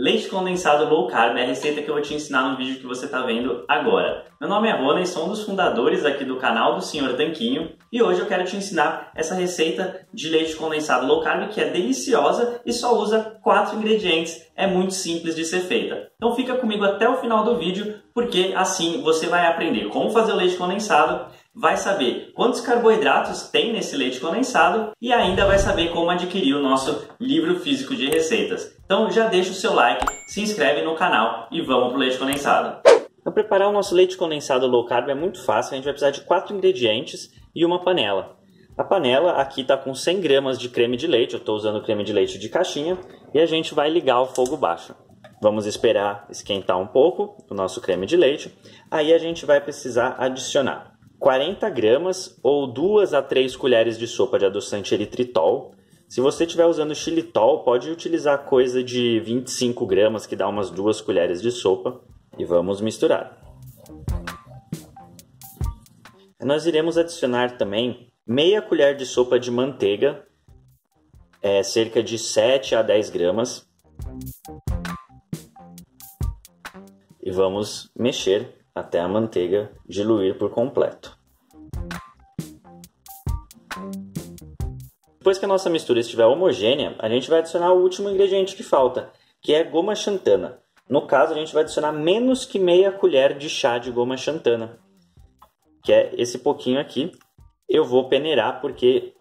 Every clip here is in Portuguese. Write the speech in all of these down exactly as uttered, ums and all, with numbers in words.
Leite condensado low carb é a receita que eu vou te ensinar no vídeo que você está vendo agora. Meu nome é Rony, sou um dos fundadores aqui do canal do Senhor Tanquinho e hoje eu quero te ensinar essa receita de leite condensado low carb que é deliciosa e só usa quatro ingredientes. É muito simples de ser feita. Então fica comigo até o final do vídeo porque assim você vai aprender como fazer o leite condensado, vai saber quantos carboidratos tem nesse leite condensado e ainda vai saber como adquirir o nosso livro físico de receitas. Então já deixa o seu like, se inscreve no canal e vamos para o leite condensado. Para preparar o nosso leite condensado low carb é muito fácil, a gente vai precisar de quatro ingredientes e uma panela. A panela aqui está com cem gramas de creme de leite, eu estou usando creme de leite de caixinha e a gente vai ligar o fogo baixo. Vamos esperar esquentar um pouco o nosso creme de leite, aí a gente vai precisar adicionar quarenta gramas ou duas a três colheres de sopa de adoçante eritritol. Se você estiver usando xilitol, pode utilizar coisa de vinte e cinco gramas, que dá umas duas colheres de sopa. E vamos misturar. Nós iremos adicionar também meia colher de sopa de manteiga, é, cerca de sete a dez gramas. E vamos mexer até a manteiga diluir por completo. Depois que a nossa mistura estiver homogênea, a gente vai adicionar o último ingrediente que falta, que é goma xantana. No caso, a gente vai adicionar menos que meia colher de chá de goma xantana, que é esse pouquinho aqui. Eu vou peneirar porque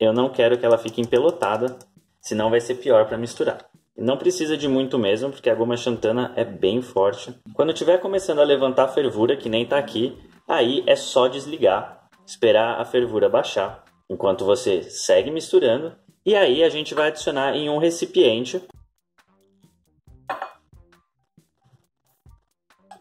eu não quero que ela fique empelotada, senão vai ser pior para misturar. Não precisa de muito mesmo, porque a goma xantana é bem forte. Quando estiver começando a levantar a fervura, que nem está aqui, aí é só desligar, esperar a fervura baixar, enquanto você segue misturando. E aí a gente vai adicionar em um recipiente.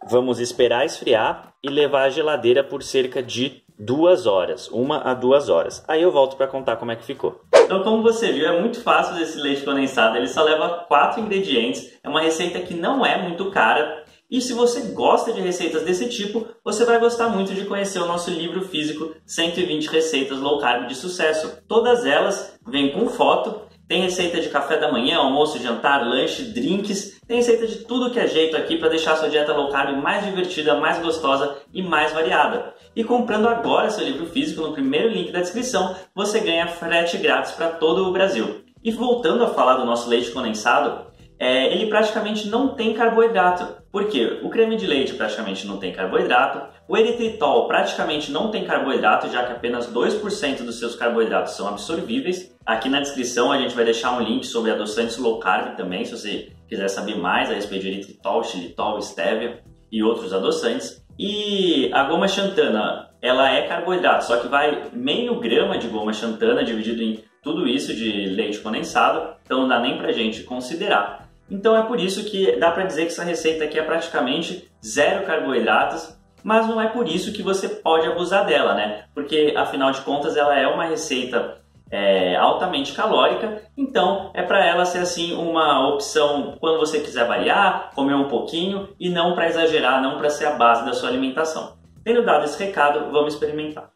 Vamos esperar esfriar e levar à geladeira por cerca de duas horas, uma a duas horas. Aí eu volto para contar como é que ficou. Então, como você viu, é muito fácil esse leite condensado. Ele só leva quatro ingredientes. É uma receita que não é muito cara. E se você gosta de receitas desse tipo, você vai gostar muito de conhecer o nosso livro físico cento e vinte Receitas Low Carb de Sucesso. Todas elas vêm com foto. Tem receita de café da manhã, almoço, jantar, lanche, drinks. Tem receita de tudo que é jeito aqui para deixar a sua dieta low carb mais divertida, mais gostosa e mais variada. E comprando agora seu livro físico no primeiro link da descrição, você ganha frete grátis para todo o Brasil. E voltando a falar do nosso leite condensado, é, ele praticamente não tem carboidrato. Por quê? O creme de leite praticamente não tem carboidrato, o eritritol praticamente não tem carboidrato, já que apenas dois por cento dos seus carboidratos são absorvíveis. Aqui na descrição a gente vai deixar um link sobre adoçantes low carb também, se você quiser saber mais a respeito de eritritol, xilitol, stevia e outros adoçantes. E a goma xantana, ela é carboidrato, só que vai meio grama de goma xantana dividido em tudo isso de leite condensado, então não dá nem pra gente considerar. Então é por isso que dá pra dizer que essa receita aqui é praticamente zero carboidratos, mas não é por isso que você pode abusar dela, né? Porque afinal de contas ela é uma receita É, altamente calórica, então é para ela ser assim uma opção quando você quiser variar, comer um pouquinho e não para exagerar, não para ser a base da sua alimentação. Tendo dado esse recado, vamos experimentar.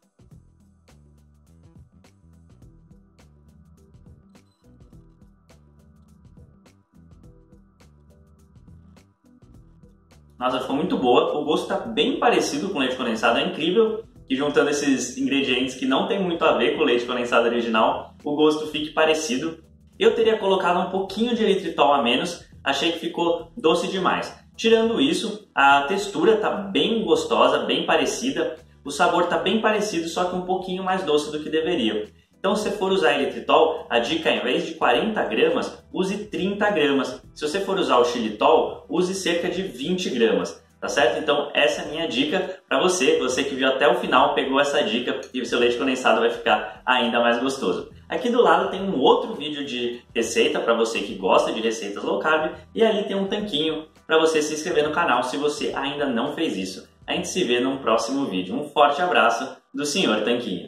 Nossa, ficou muito boa, o gosto está bem parecido com leite condensado, é incrível. E juntando esses ingredientes que não tem muito a ver com o leite condensado original, o gosto fique parecido. Eu teria colocado um pouquinho de eritritol a menos, achei que ficou doce demais. Tirando isso, a textura está bem gostosa, bem parecida, o sabor está bem parecido, só que um pouquinho mais doce do que deveria. Então, se for usar eritritol, a dica é, em vez de quarenta gramas, use trinta gramas. Se você for usar o xilitol, use cerca de vinte gramas. Tá certo? Então essa é a minha dica para você, você que viu até o final pegou essa dica e o seu leite condensado vai ficar ainda mais gostoso. Aqui do lado tem um outro vídeo de receita para você que gosta de receitas low carb e ali tem um tanquinho para você se inscrever no canal se você ainda não fez isso. A gente se vê num próximo vídeo. Um forte abraço do Senhor Tanquinho.